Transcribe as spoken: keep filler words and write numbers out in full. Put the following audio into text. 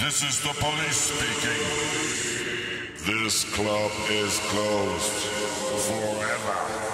This is the police speaking. This club is closed forever.